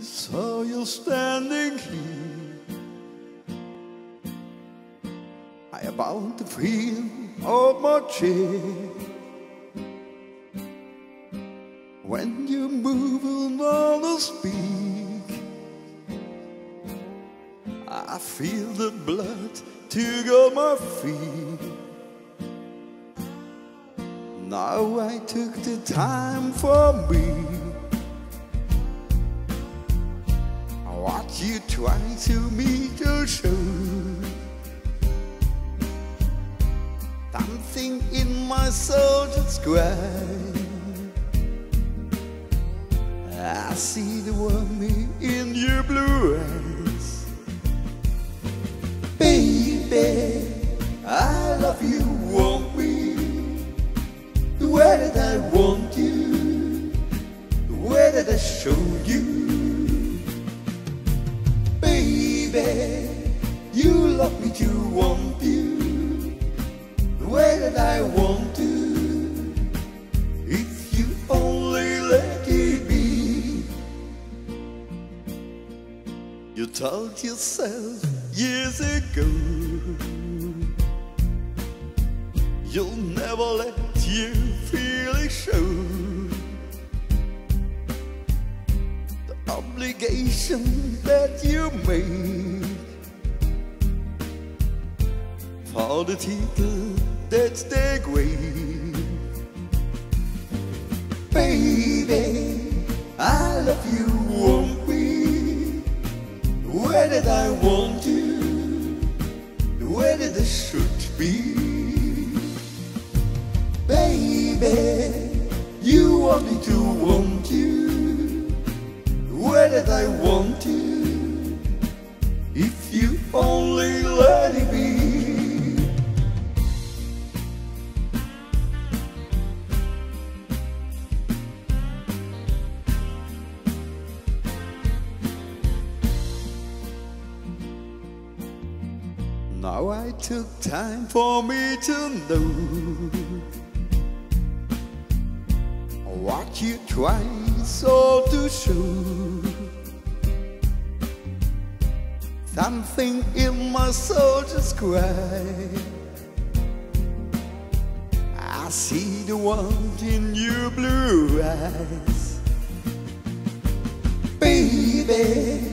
So you're standing here, I about to feel of my chair. When you move another speak, I feel the blood to go my feet. Now I took the time for me. What you try to me to show, something in my soul that's crying. I see the warming in your blue eyes. Baby, I love you, won't we? The way that I want you, the way that I show you. Baby, you love me too, won't you? The way that I want to, if you only let it be. You told yourself years ago you'll never let you feel it show. The obligation that you made for the title that's their grave. Baby, I love you, won't we? Where did I want you? Where did I should be? Baby, you want me to want you, where did I want you, if you only let it be. Now I took time for me to know what you try so to show, something in my soul just cries. I see the world in your blue eyes. Baby,